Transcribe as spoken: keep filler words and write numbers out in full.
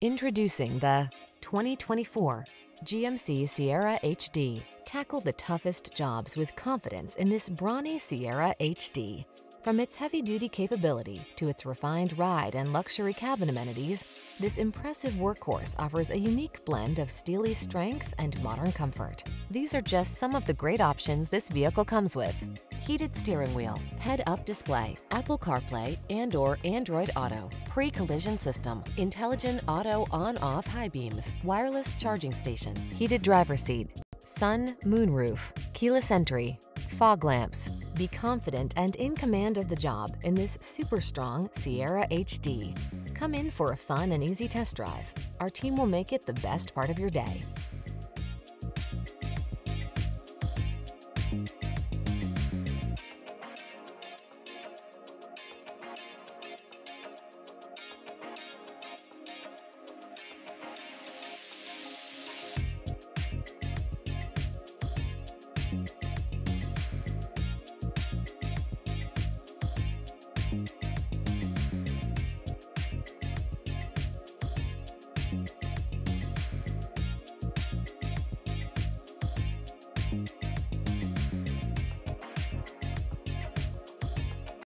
Introducing the twenty twenty-four G M C Sierra H D. Tackle the toughest jobs with confidence in this brawny Sierra H D. From its heavy-duty capability to its refined ride and luxury cabin amenities, this impressive workhorse offers a unique blend of steely strength and modern comfort. These are just some of the great options this vehicle comes with: heated steering wheel, head-up display, Apple CarPlay and/or Android Auto, pre-collision system, intelligent auto on-off high beams, wireless charging station, heated driver's seat, sun, moonroof, keyless entry, fog lamps. Be confident and in command of the job in this super strong Sierra H D. Come in for a fun and easy test drive. Our team will make it the best part of your day. Thank you.